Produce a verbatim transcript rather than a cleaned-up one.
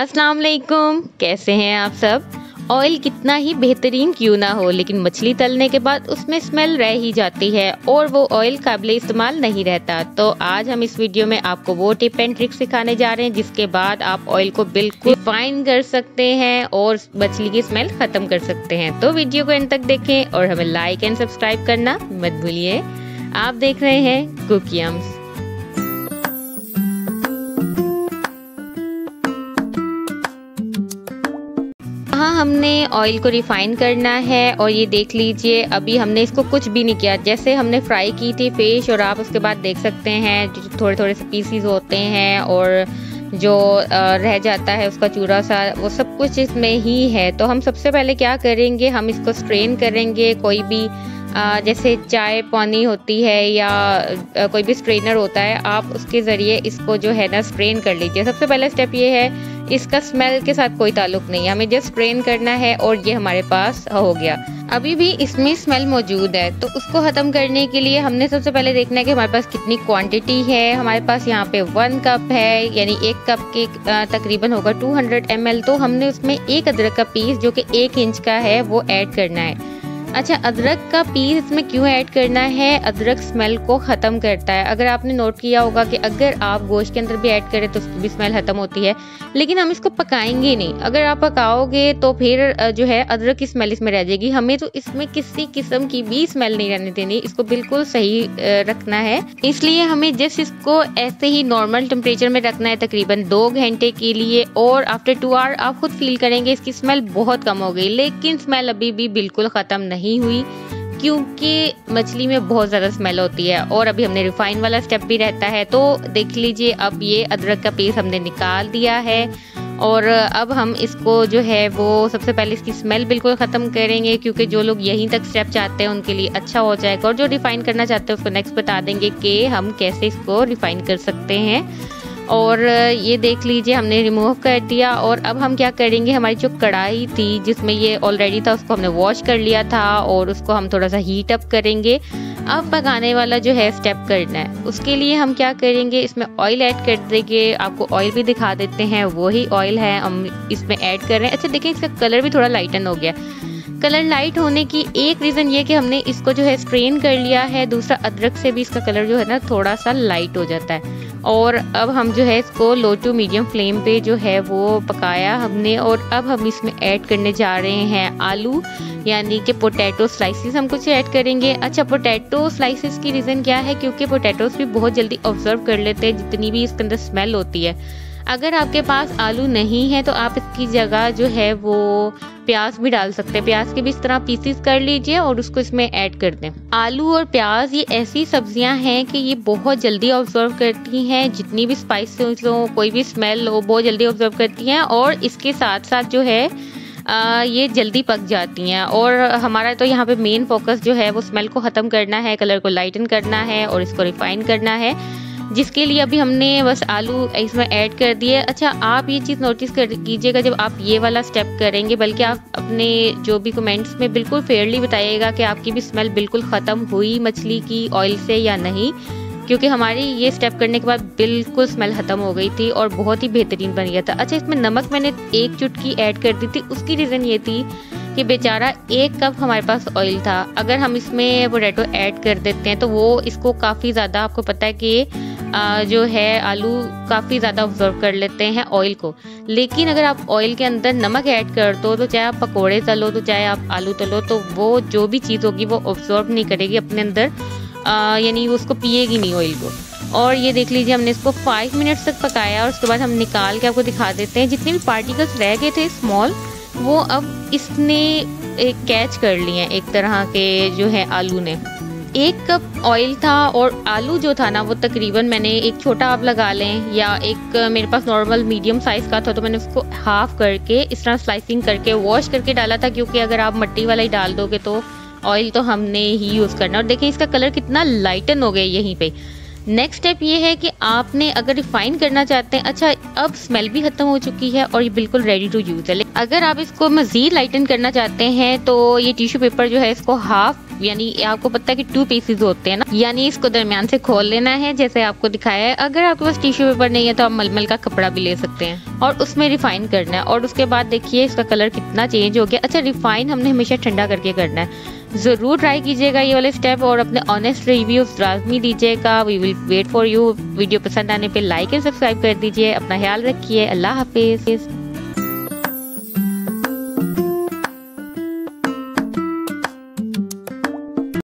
अस्सलाम वालेकुम, कैसे हैं आप सब। ऑयल कितना ही बेहतरीन क्यों ना हो, लेकिन मछली तलने के बाद उसमें स्मेल रह ही जाती है और वो ऑयल काबिल इस्तेमाल नहीं रहता। तो आज हम इस वीडियो में आपको वो टिप एंड ट्रिक सिखाने जा रहे हैं जिसके बाद आप ऑयल को बिल्कुल फाइन कर सकते हैं और मछली की स्मेल खत्म कर सकते हैं। तो वीडियो को एंड तक देखें और हमें लाइक एंड सब्सक्राइब करना मत भूलिए। आप देख रहे हैं कुक यम्स। हाँ, हमने ऑयल को रिफाइन करना है और ये देख लीजिए अभी हमने इसको कुछ भी नहीं किया। जैसे हमने फ्राई की थी फिश और आप उसके बाद देख सकते हैं थोड़े थोड़े से पीसीज होते हैं और जो रह जाता है उसका चूरा सा, वो सब कुछ इसमें ही है। तो हम सबसे पहले क्या करेंगे, हम इसको स्ट्रेन करेंगे। कोई भी जैसे चाय पानी होती है या कोई भी स्ट्रेनर होता है, आप उसके ज़रिए इसको जो है ना स्ट्रेन कर लीजिए। सबसे पहला स्टेप ये है, इसका स्मेल के साथ कोई ताल्लुक नहीं है, हमें जस्ट स्ट्रेन करना है और ये हमारे पास हो गया। अभी भी इसमें स्मेल मौजूद है, तो उसको ख़त्म करने के लिए हमने सबसे पहले देखना है कि हमारे पास कितनी क्वांटिटी है। हमारे पास यहाँ पे वन कप है, यानी एक कप के तकरीबन होगा टू हंड्रेड एम एल। तो हमने उसमें एक अदरक का पीस जो कि एक इंच का है वो ऐड करना है। अच्छा, अदरक का पीस इसमें क्यों ऐड करना है, अदरक स्मेल को ख़त्म करता है। अगर आपने नोट किया होगा कि अगर आप गोश्त के अंदर भी ऐड करें तो उसकी भी स्मेल ख़त्म होती है, लेकिन हम इसको पकाएंगे नहीं। अगर आप पकाओगे तो फिर जो है अदरक की स्मेल इसमें रह जाएगी। हमें तो इसमें किसी किस्म की भी स्मेल नहीं रहने देनी, इसको बिल्कुल सही रखना है। इसलिए हमें जस्ट इसको ऐसे ही नॉर्मल टेम्परेचर में रखना है तकरीबन दो घंटे के लिए। और आफ्टर टू आवर आप खुद फील करेंगे इसकी स्मेल बहुत कम हो गई, लेकिन स्मेल अभी भी बिल्कुल ख़त्म नहीं हुई, क्योंकि मछली में बहुत ज़्यादा स्मेल होती है और अभी हमने रिफाइन वाला स्टेप भी रहता है। तो देख लीजिए अब ये अदरक का पेस्ट हमने निकाल दिया है और अब हम इसको जो है वो सबसे पहले इसकी स्मेल बिल्कुल ख़त्म करेंगे, क्योंकि जो लोग यहीं तक स्टेप चाहते हैं उनके लिए अच्छा हो जाएगा और जो रिफ़ाइन करना चाहते हैं उसको नेक्स्ट बता देंगे कि हम कैसे इसको रिफ़ाइन कर सकते हैं। और ये देख लीजिए हमने रिमूव कर दिया और अब हम क्या करेंगे, हमारी जो कढ़ाई थी जिसमें ये ऑलरेडी था उसको हमने वॉश कर लिया था और उसको हम थोड़ा सा हीट अप करेंगे। अब पकाने वाला जो है स्टेप करना है, उसके लिए हम क्या करेंगे, इसमें ऑयल ऐड कर देंगे। आपको ऑयल भी दिखा देते हैं, वही ऑयल है हम इसमें ऐड कर रहे हैं। अच्छा देखें इसका कलर भी थोड़ा लाइटन हो गया। कलर लाइट होने की एक रीज़न ये कि हमने इसको जो है स्ट्रेन कर लिया है, दूसरा अदरक से भी इसका कलर जो है ना थोड़ा सा लाइट हो जाता है। और अब हम जो है इसको लो टू मीडियम फ्लेम पे जो है वो पकाया हमने और अब हम इसमें ऐड करने जा रहे हैं आलू, यानी कि पोटैटो स्लाइसेस हम कुछ ऐड करेंगे। अच्छा, पोटैटो स्लाइसेस की रीज़न क्या है, क्योंकि पोटैटोस भी बहुत जल्दी ऑब्जर्व कर लेते हैं जितनी भी इसके अंदर स्मेल होती है। अगर आपके पास आलू नहीं है तो आप इसकी जगह जो है वो प्याज भी डाल सकते हैं। प्याज के भी इस तरह पीसीस कर लीजिए और उसको इसमें ऐड कर दें। आलू और प्याज ये ऐसी सब्जियां हैं कि ये बहुत जल्दी ऑब्जर्व करती हैं, जितनी भी स्पाइसेस हो, कोई भी स्मेल हो, बहुत जल्दी ऑब्जर्व करती हैं और इसके साथ साथ जो है आ, ये जल्दी पक जाती हैं। और हमारा तो यहाँ पे मेन फोकस जो है वो स्मेल को ख़त्म करना है, कलर को लाइटन करना है और इसको रिफाइन करना है, जिसके लिए अभी हमने बस आलू इसमें ऐड कर दिए। अच्छा, आप ये चीज़ नोटिस कर कीजिएगा जब आप ये वाला स्टेप करेंगे, बल्कि आप अपने जो भी कमेंट्स में बिल्कुल फेयरली बताइएगा कि आपकी भी स्मेल बिल्कुल ख़त्म हुई मछली की ऑयल से या नहीं, क्योंकि हमारी ये स्टेप करने के बाद बिल्कुल स्मेल ख़त्म हो गई थी और बहुत ही बेहतरीन बन गया था। अच्छा, इसमें नमक मैंने एक चुटकी ऐड कर दी थी, उसकी रीज़न ये थी कि बेचारा एक कप हमारे पास ऑयल था। अगर हम इसमें पोटैटो ऐड कर देते हैं तो वो इसको काफ़ी ज़्यादा, आपको पता है कि आ, जो है आलू काफ़ी ज़्यादा ऑब्जर्व कर लेते हैं ऑयल को, लेकिन अगर आप ऑयल के अंदर नमक ऐड कर दो तो चाहे आप पकोड़े तलो तो चाहे आप आलू तलो तो वो जो भी चीज़ होगी वो ऑब्जर्व नहीं करेगी अपने अंदर, यानी उसको पिएगी नहीं ऑयल को। और ये देख लीजिए हमने इसको फाइव मिनट्स तक पकाया और उसके बाद हम निकाल के आपको दिखा देते हैं। जितने भी पार्टिकल्स रह गए थे स्मॉल, वो अब इसने कैच कर लिए हैं एक तरह के, जो है आलू ने। एक कप ऑयल था और आलू जो था ना वो तकरीबन, मैंने एक छोटा आप लगा लें या एक मेरे पास नॉर्मल मीडियम साइज़ का था, तो मैंने उसको हाफ करके इस तरह स्लाइसिंग करके वॉश करके डाला था, क्योंकि अगर आप मट्टी वाला ही डाल दोगे तो ऑयल तो हमने ही यूज़ करना। और देखें इसका कलर कितना लाइटन हो गया यहीं पे। नेक्स्ट स्टेप ये है कि आपने अगर रिफाइन करना चाहते हैं, अच्छा अब स्मेल भी खत्म हो चुकी है और ये बिल्कुल रेडी टू यूज है। अगर आप इसको मजीद लाइटन करना चाहते हैं तो ये टिश्यू पेपर जो है इसको हाफ, यानी आपको पता है कि टू पीसेज होते हैं ना, यानी इसको दरमियान से खोल लेना है जैसे आपको दिखाया है। अगर आपके पास टिश्यू पेपर नहीं है तो आप मलमल का कपड़ा भी ले सकते हैं और उसमें रिफाइन करना है। और उसके बाद देखिए इसका कलर कितना चेंज हो गया। अच्छा रिफाइन हमने हमेशा ठंडा करके करना है। ज़रूर ट्राई कीजिएगा ये वाले स्टेप और अपने ऑनेस्ट रिव्यूज लाजमी दीजिएगा। We will wait for you. Video पसंद आने पे लाइक एंड सब्सक्राइब कर दीजिए। अपना ख्याल रखिए। अल्लाह हाफिज़।